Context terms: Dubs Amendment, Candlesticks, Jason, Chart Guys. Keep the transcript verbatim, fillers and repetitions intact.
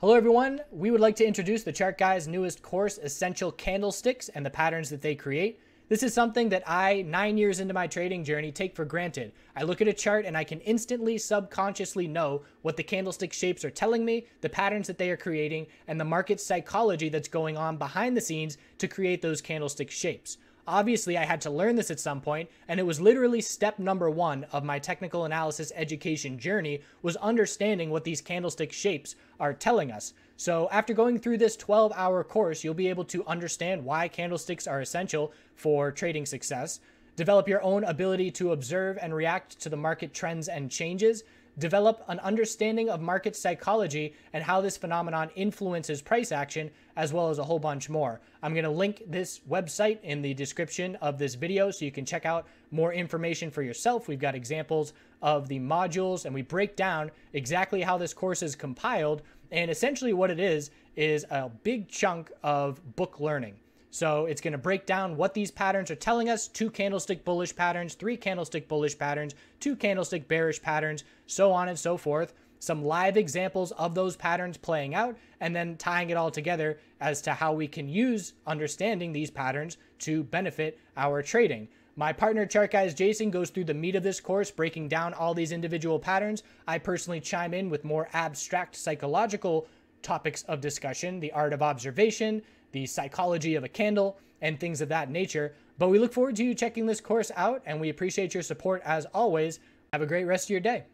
Hello everyone, we would like to introduce the Chart Guys' newest course, Essential Candlesticks and the Patterns that They Create. This is something that I, nine years into my trading journey, take for granted. I look at a chart and I can instantly, subconsciously know what the candlestick shapes are telling me, the patterns that they are creating, and the market psychology that's going on behind the scenes to create those candlestick shapes. Obviously, I had to learn this at some point, and it was literally step number one of my technical analysis education journey was understanding what these candlestick shapes are telling us. So after going through this twelve hour course, you'll be able to understand why candlesticks are essential for trading success, develop your own ability to observe and react to the market trends and changes, develop an understanding of market psychology and how this phenomenon influences price action, as well as a whole bunch more. I'm going to link this website in the description of this video so you can check out more information for yourself. We've got examples of the modules and we break down exactly how this course is compiled. And essentially what it is, is a big chunk of book learning. So it's going to break down what these patterns are telling us, two candlestick bullish patterns, three candlestick bullish patterns, two candlestick bearish patterns, so on and so forth. Some live examples of those patterns playing out, and then tying it all together as to how we can use understanding these patterns to benefit our trading. My partner, Chart Guys Jason, goes through the meat of this course, breaking down all these individual patterns. I personally chime in with more abstract psychological topics of discussion, the art of observation, the psychology of a candle, and things of that nature. But we look forward to you checking this course out, and we appreciate your support as always. Have a great rest of your day.